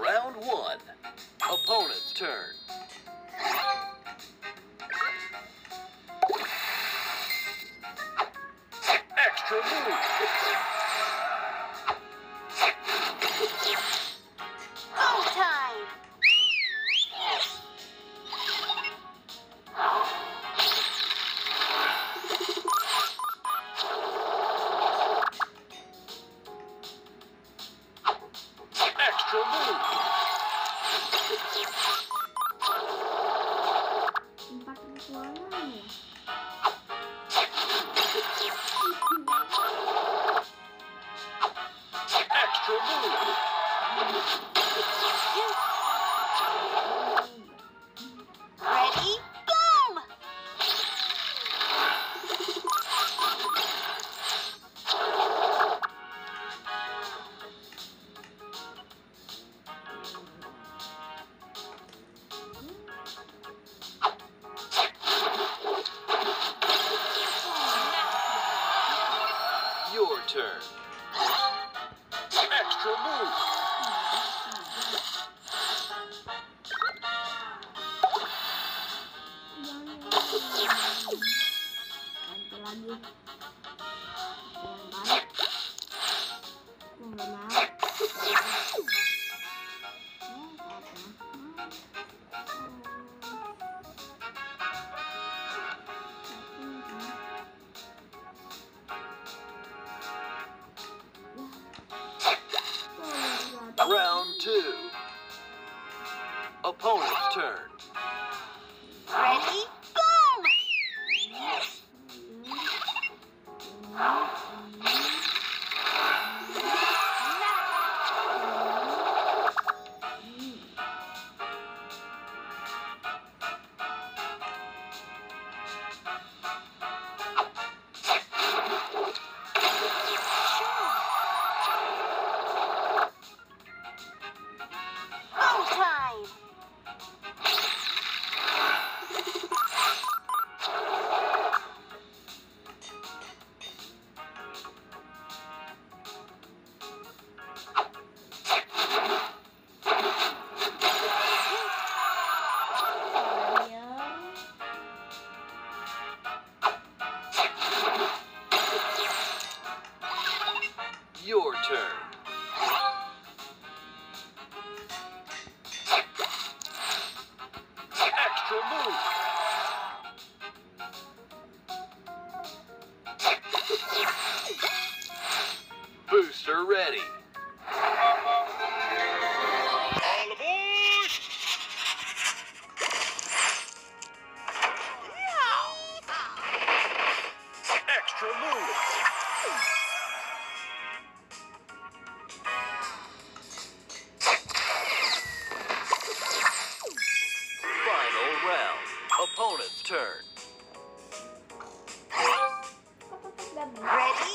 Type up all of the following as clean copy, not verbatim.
Round one, opponent's turn. Extra move. Turn. Extra move. Round two. Opponent's turn. Ready? Your turn. Extra move. Booster ready. All aboard! Yeah. Extra move. Opponent's turn. Ready?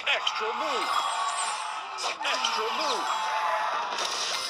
Extra move. Extra move.